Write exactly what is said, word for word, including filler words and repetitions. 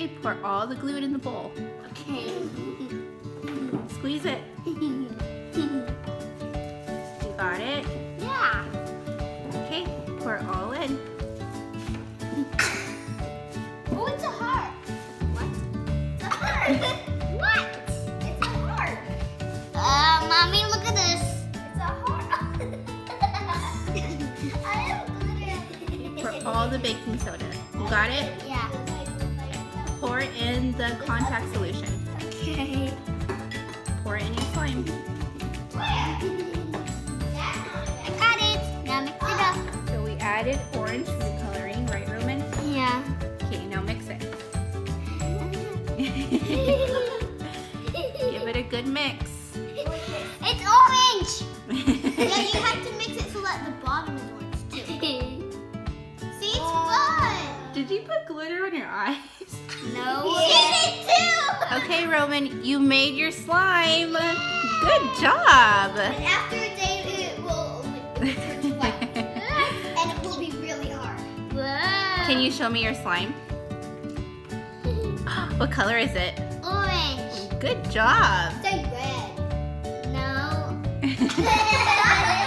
Okay, pour all the glue in the bowl. Okay. Squeeze it. You got it? Yeah. Okay, pour it all in. Oh, it's a heart. What? It's a heart. What? It's a heart. Uh, Mommy, look at this. It's a heart. I have glitter. Pour all the baking soda. You got it? Yeah. Pour in the contact solution. Okay. Pour in your slime. Where? I got it. Now mix it up. So we added orange to the coloring, right, Roman? Yeah. Okay, now mix it. Give it a good mix. It's orange. Yeah, you have to mix it so that the bottom is orange too. See, it's fun. Did you put glitter on your eyes? No. Yes. Yes. Okay, Roman, you made your slime. Yay. Good job. And after a day, it will turn black, and it will be really hard. Whoa. Can you show me your slime? What color is it? Orange. Good job. It's red. No.